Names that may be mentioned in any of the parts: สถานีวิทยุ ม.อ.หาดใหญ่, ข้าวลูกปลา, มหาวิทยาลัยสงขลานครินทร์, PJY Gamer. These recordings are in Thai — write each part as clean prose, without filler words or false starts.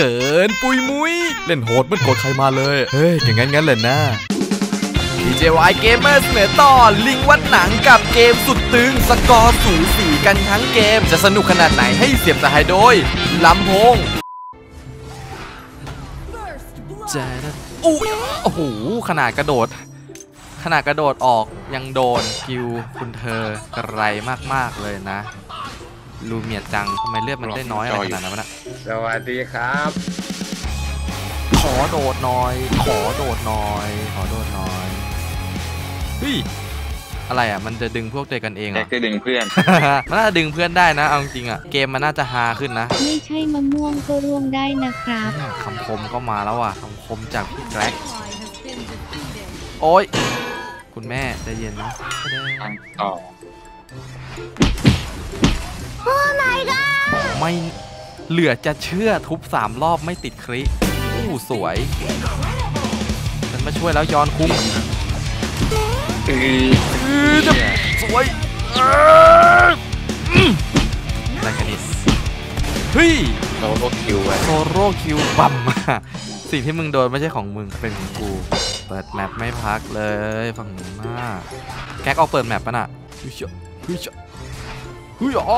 เกินปุยมุยเล่นโหดมันโกรธใครมาเลยเฮ้ยอย่างงั้นเลยนะ PJY Gamer เสนอตอนลิงวัดหนังกับเกมสุดตึงสกอร์สูสีกันทั้งเกมจะสนุกขนาดไหนให้เสียบสหายโดยลำโพงแจ๊ดอู้โอ้โหขนาดกระโดดออกยังโดนกิวคุณเธอไกลมากๆเลยนะลูเมียจังทำไมเลือดมันได้น้อยอะไรขนาดนั้นวะนะสวัสดีครับขอโดดหน่อยเฮ้ยอะไรอ่ะมันจะดึงพวกเจอกันเองเหรอจะดึงเพื่อน มันน่าจะดึงเพื่อนได้นะเอาจริงอ่ะเกมมันน่าจะฮาขึ้นนะไม่ใช่มะม่วงก็ร่วงได้นะครับคำคมก็มาแล้วอ่ะคำคมจากพี่แกร็กโอ้ยคุณแม่ใจเย็นนะอ๋อไม่เหลือจะเชื่อทุบ3รอบไม่ติดคริอู้สวยฉันมาช่วยแล้วย้อนคุ้มสวยได้แค่นี้เฮ้ยโซโล่คิวไว้โซโล่คิวบัมสิ่งที่มึงโดนไม่ใช่ของมึงเป็นของกูเปิดแมปไม่พักเลยฝั่งหน้าแก๊กเอาเปิดแมปป่ะน่ะเฮ้ยเ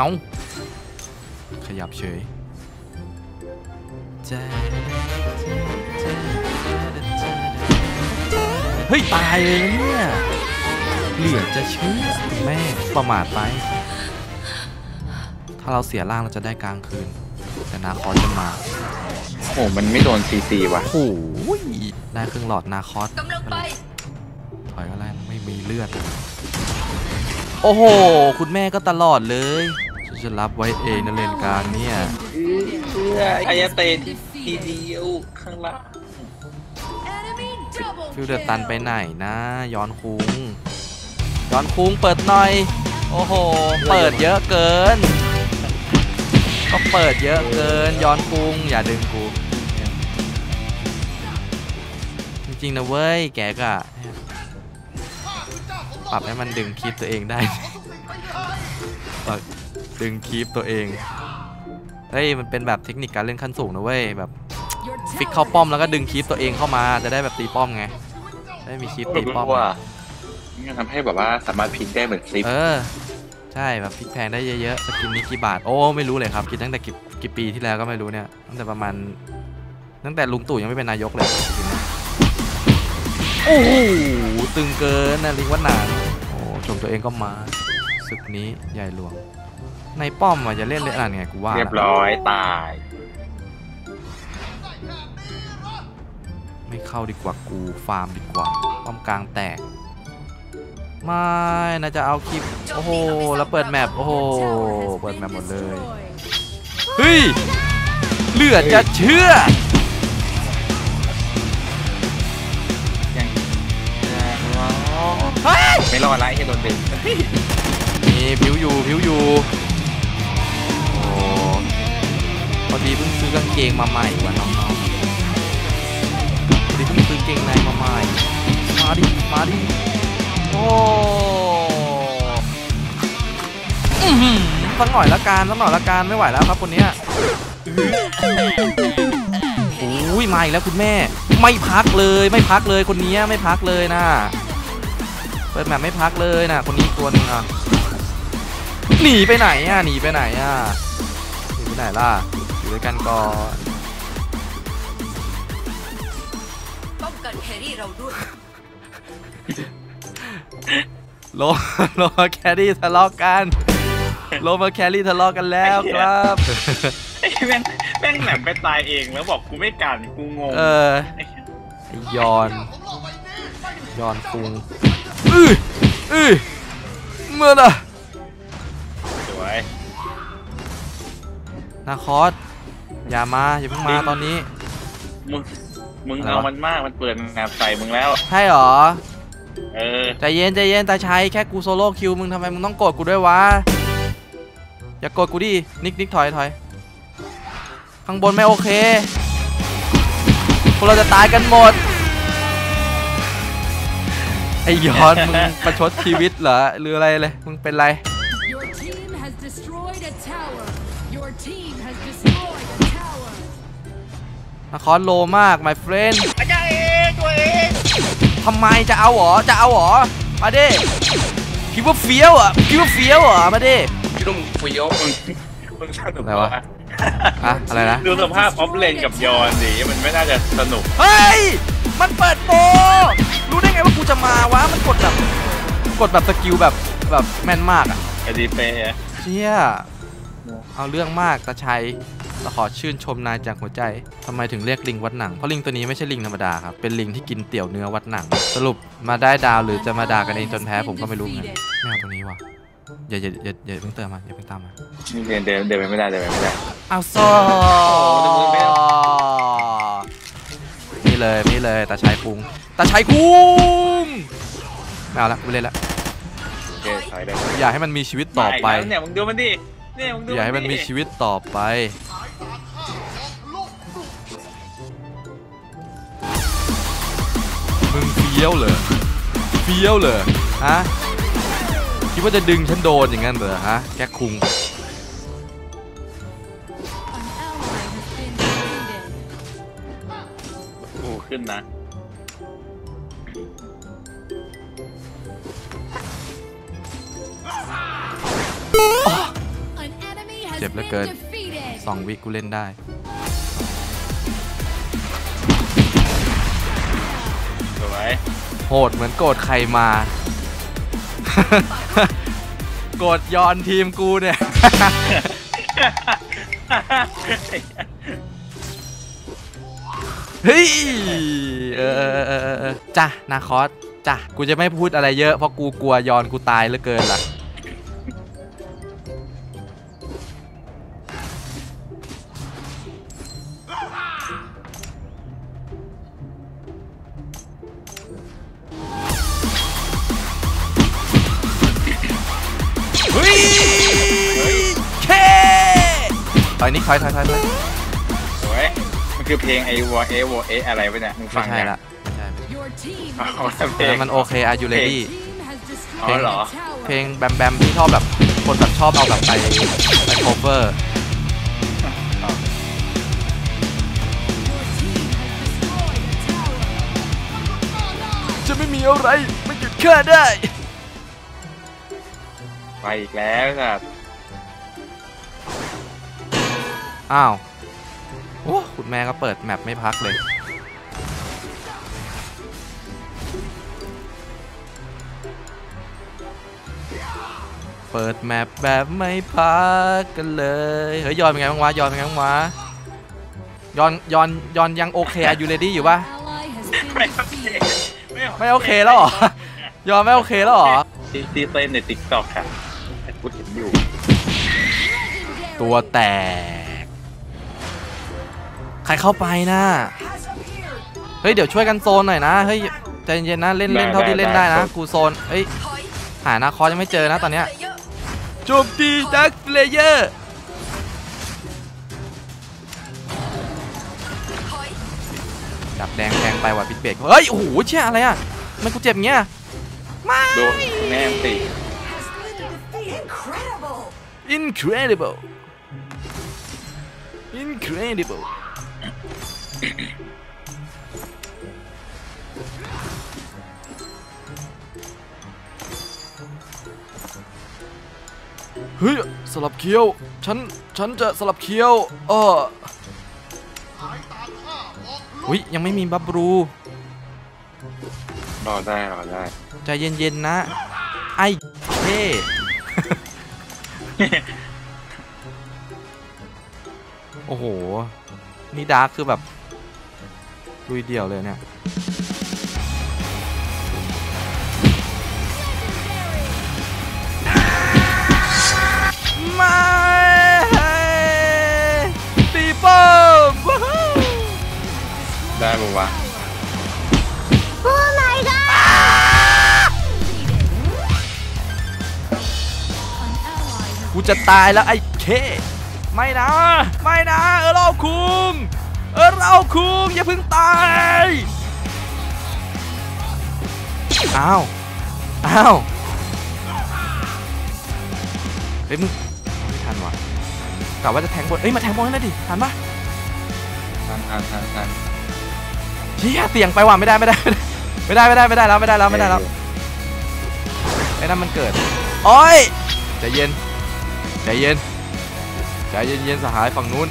อาขยับเฉยเฮ้ยตายเลยเนี่ยเหลือจะเชื่อแม่ประมาทไปถ้าเราเสียร่างเราจะได้กลางคืนแต่นาคอสจะมาโอ้มันไม่โดนซีซีว่ะโอ้ยได้ครึ่งหลอดนาคอสถอยอะไรไม่มีเลือดโอ้โหคุณแม่ก็ตลอดเลยฉันจะรับไว้เองในเลนกลางเนี่ยไอยาเตที่ทีเดียวข้างล่างฟิวเดอร์ตันไปไหนนะย้อนคุ้งเปิดหน่อยโอ้โหเปิดเยอะเกินย้อนคุ้งอย่าดึงกูจริงๆนะเว้ยแกกะปรับให้มันดึงคลิปตัวเองได้ ดึงคลิปตัวเองเฮ้ยมันเป็นแบบเทคนิคการเล่นขั้นสูงนะเว้ยแบบฟิกเข้าป้อมแล้วก็ดึงคลิปตัวเองเข้ามาจะได้แบบตีป้อมไงได้มีคลิปตีป้อมว่าทำให้แบบว่าสามารถพลิกได้เหมือนคลิปใช่แบบพลิกแพงได้เยอะๆสกินนี้กี่บาทโอ้ไม่รู้เลยครับคิดตั้งแต่กี่ปีที่แล้วก็ไม่รู้เนี่ยตั้งแต่ประมาณตั้งแต่ลุงตู่ยังไม่เป็นนายกเลยโอ้โหตึงเกินนะลิงวัดหนังโอ้ชมตัวเองก็มาศึกนี้ใหญ่หลวงในป้อมจะเล่นเล่นอะไรไงกูว่าเรียบร้อยตายไม่เข้าดีกว่ากูฟาร์มดีกว่าป้อมกลางแตกไม่น่าจะเอาคลิปโอ้โหแล้วเปิดแมปโอ้โหเปิดแมปหมดเลยเฮ้ยเหลือจะเชื่อไม่รอดไล่ให้โดนดึงมีผิวอยู่โอ้พอดีเพิ่งซื้อกางเกงมาใหม่ว่ะน้องพอดีเพิ่งซื้อกางเกงในมาใหม่มาดิโอ้สักหน่อยละกันไม่ไหวแล้วครับคนเนี้ยอุ้ยมาอีกแล้วคุณแม่ไม่พักเลยคนนี้ไม่พักเลยนะเปิดแมปไม่พักเลยนะคนนี้ตัวนึงอ่ะหนีไปไหนล่ะอยู่ด้วยกันก่อนป้องกันแครี่เราด้วยโลมาแครี่ทะเลาะกันแล้วครับแม่งแหลมไปตายเองแล้วบอกกูไม่กันกูงงย้อนกูอื้อเมื่อน่ะสวยนาคอสอย่าเพิ่งมาตอนนี้มึงเอามันมากมันเปิดแหนบใส่มึงแล้วใช่หรอใจเย็นตาชัยแค่กูโซโล่คิวมึงทำไมมึงต้องโกรธกูด้วยวะอย่าโกรธกูดินิกถอยข้างบนไม่โอเคพวกเราจะตายกันหมดไอ้ย้อนมึงประชดชีวิตเหรอหรืออะไรเลยมึงเป็นไร นครโลมาก my friend อาจารย์เอตัวเองทำไมจะเอาหรอมาดิคิดว่าเฟี้ยวอ่ะมาดิคิดว่ามึงเฟี้ยวมึงช่างหนุกอะไรวะอะไรนะดูสภาพออฟเลนกับยอนดิมันไม่น่าจะสนุกเฮ้ยมันเปิดโปรรู้ได้ไงว่ากูจะมาวะมันกดแบบสกิลแบบแม่นมากอ่ะไอ้ดีเฟย์เชี่ยเอาเรื่องมากตาชัยเราขอชื่นชมนายจากหัวใจทำไมถึงเรียกลิงวัดหนังเพราะลิงตัวนี้ไม่ใช่ลิงธรรมดาครับเป็นลิงที่กินเตี๋ยวเนื้อวัดหนังสรุปมาได้ดาวหรือจะมาด่ากันเองจนแพ้ผมก็ไม่รู้เหมือนกันไม่เอาตัวนี้ว่ะอย่าเพิ่งเติมมาอย่าเพิ่งตามมาเดี๋ยวไม่ได้เอาโซ่นี่เลยตาชัยคุ้งไม่เอาละไม่เล่นละอย่าให้มันมีชีวิตต่อไปเนี่ยมึงดูมันดิอย่าให้มันมีชีวิตต่อไปมึงเฟี้ยวเหรอฮะคิดว่าจะดึงฉันโดนอย่างนั้นเหรอฮะแกคุงโอ้ขึ้นนะเจ็บเหลือเกิน2วิกูเล่นได้สวยโหดเหมือนโกรธใครมาโกรธยอนทีมกูเนี่ยเฮ้ยจ้ะนาคอสจ้ะกูจะไม่พูดอะไรเยอะเพราะกูกลัวยอนกูตายเหลือเกินล่ะอันนี้ถอยโอ้ยมันคือเพลงไอวอเออะไรวะเนี่ยมึงฟังใช่ละมันโอเคอายุเลดี้เพลงเหรอเพลงแบมแบมที่ชอบแบบคนแบบชอบเอาแบบไปโคเวอร์จะไม่มีอะไรไม่หยุดเคลื่อนได้ไปอีกแล้วนะอ้าวโอ้คุณแม่ก็เปิดแมปไม่พักเลยเปิดแมปแบบไม่พักกันเลยเฮ้ยยอนเป็นไงบ้างวะยอนยังโอเคอยู่เลยดิอยู่ปะไม่โอเคแล้วหรอยอนไม่โอเคแล้วหรอตีเต้นในติ๊กต็อกค่ะกูเห็นอยู่ตัวแตกใครเข้าไปนะเฮ้ยเดี๋ยวช่วยกันโซนหน่อยนะเฮ้ยใจเย็นนะเล่นเท่าที่เล่นได้นะกูโซนเฮ้ยหานาคอยังไม่เจอนะตอนเนี้ยโจมตีดักเลเยอร์ดับแดงแทงไปว่ะพิษเบรกเฮ้ยโอ้โหเชี่ยอะไรอ่ะมันกูเจ็บเงี้ยไม่โดนแม่ตี incredible เฮ้ยสลับเคี้ยวฉันจะสลับเคี้ยวอุ้ยยังไม่มีบับรูรอได้ใจเย็นๆนะไอ้เท่โอ้โหนี่ดาร์คคือแบบลุยเดี่ยวเลยเนี่ยมาตีป้อมได้ปะวะกูจะตายแล้วไอ้เคไม่นะเออเราคุงอย่าเพิ่งตายอ้าวเฮ้ยมึงไม่ทันว่ะ แต่ว่าจะแทงบนเอ้ยมาแทงบนแล้วดิทันปะทันเชี่ยเตียงไปว่ะไม่ได้แล้วไอ้นั่นมันเกิดโอ้ยใจเย็นสหายฝั่งนู้น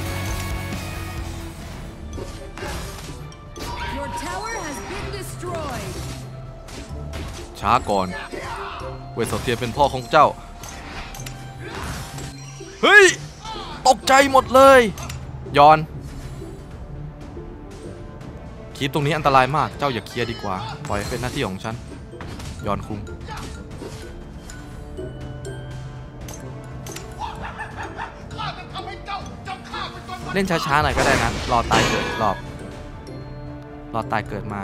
ช้าก่อนเวสเทียเป็นพ่อของเจ้าเฮ้ยตกใจหมดเลยยอนคีบตรงนี้อันตรายมากเจ้าอย่าเคลียร์ดีกว่าปล่อยเป็นหน้าที่ของฉันยอนคุมเล่นช้าๆหน่อยก็ได้นะรอตายเกิดมา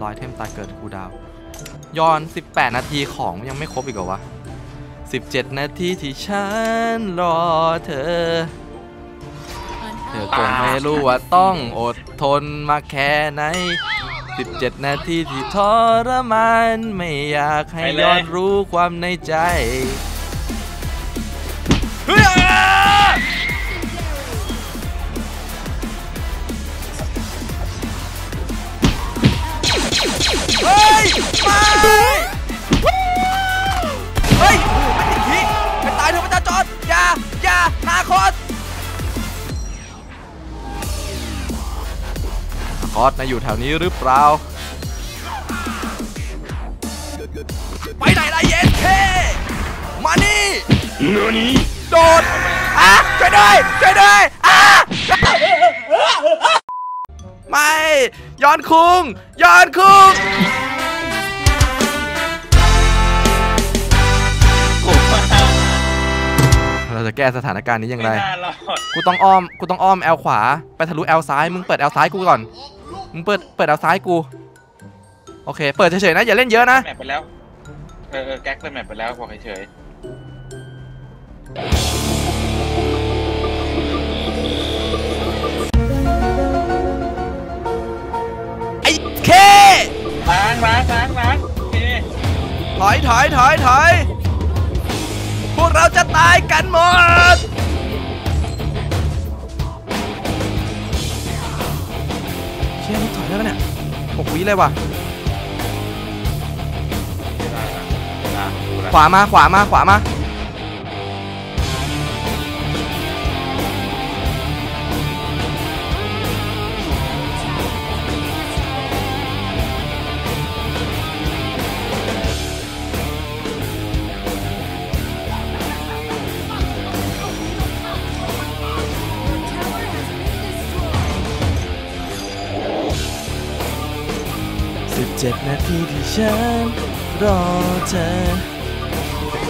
รอยเทมตายเกิดคูดาวยอน18นาทีของยังไม่ครบอีกเหรอวะ17นาทีที่ฉันรอเธอคงไม่รู้ว่าต้องอดทนมาแค่ไหน17นาทีที่ทรมานไม่อยากให้ยอนรู้ความในใจคอสนะอยู่แถวนี้หรือเปล่าไปไหนล่ะเย็นเคมานี่โดดอ่ะช่วยด้วยอ่ะไม่ย้อนคุงเราจะแก้สถานการณ์นี้ยังไงกูต้องอ้อมแอลขวาไปทะลุแอลซ้ายมึงเปิดแอลซ้ายกูก่อนมึงเปิดเอาซ้ายกูโอเคเปิดเฉยๆนะอย่าเล่นเยอะนะแมปไปแล้วแก๊กเล่นแมปไปแล้วบอกเฉยๆไอ้เคล้างเคถอยพวกเราจะตายกันหมดถอยได้ปะเนี่ย6วิเลยว่ะขวามา17นาทีที่ฉันรอเธอ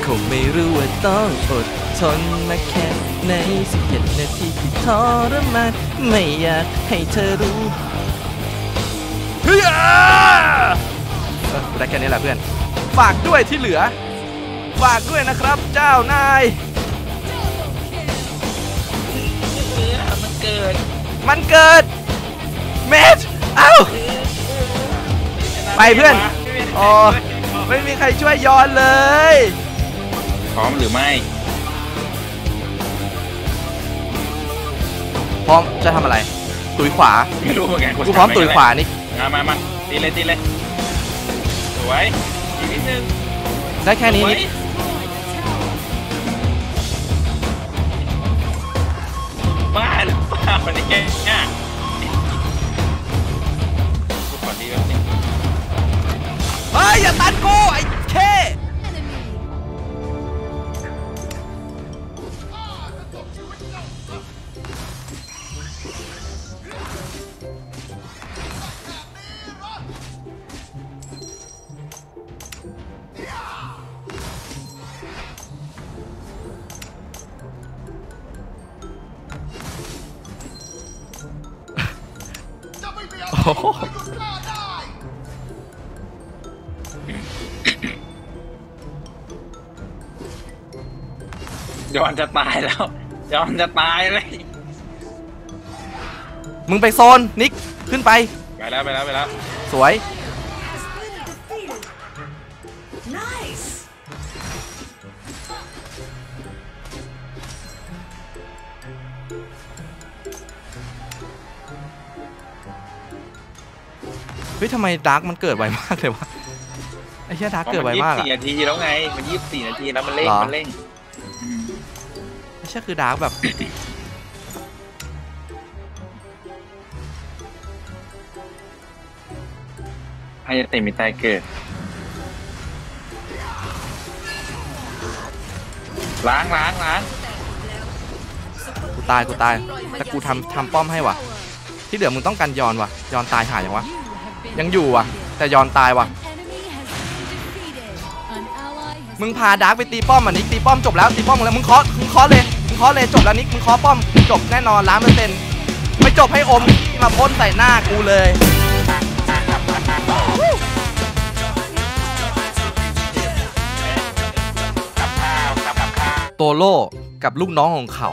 คงไม่รู้ว่าต้องอดทนมาแค่ไหน17นาทีที่ทรมานไม่อยากให้เธอรู้เฮ้ยได้แค่นี้แหละเพื่อนฝากด้วยที่เหลือฝากด้วยนะครับเจ้านายมันเกิดเมจเอ้าไปเพื่อนอ๋อไม่มีใครช่วยย้อนเลยพร้อมหรือไม่พร้อมจะทำอะไรตุยขวาไม่รู้เหมือนกันกูพร้อมตุยขวานี่มาตีเลยสวยอีกนิดนึงได้แค่นี้บ้าหรือเปล่าวันนี้แกกูขอดีแบบนี้เฮ้ยอย่าตันกูไอ้เคย้อนจะตายแล้วมึงไปโซนนิกขึ้นไปแล้วสวย เฮ้ยทำไมดาร์กมันเกิดไวมากเลยวะไอ้เหี้ยดาร์กเกิดไวมากอะมัน24 นาทีแล้วไงมัน24 นาทีแล้วมันเร่งไม่ใช่คือดาร์กแบบไอ้เตะมีตายเกิดล้างกูตายแต่กูทำป้อมให้ว่ะที่เหลือมึงต้องการยอนว่ะยอนตายหายอย่างวะยังอยู่ว่ะแต่ยอนตายว่ะมึงพาดาร์กไปตีป้อมอ่ะนิกตีป้อมจบแล้วตีป้อมแล้วมึงเคาะเลยจบแล้วนิกมึงเคาะป้อมจบแน่นอน100%ไม่จบให้อมมาพ่นใส่หน้ากูเลยโตโร่กับลูกน้องของเขา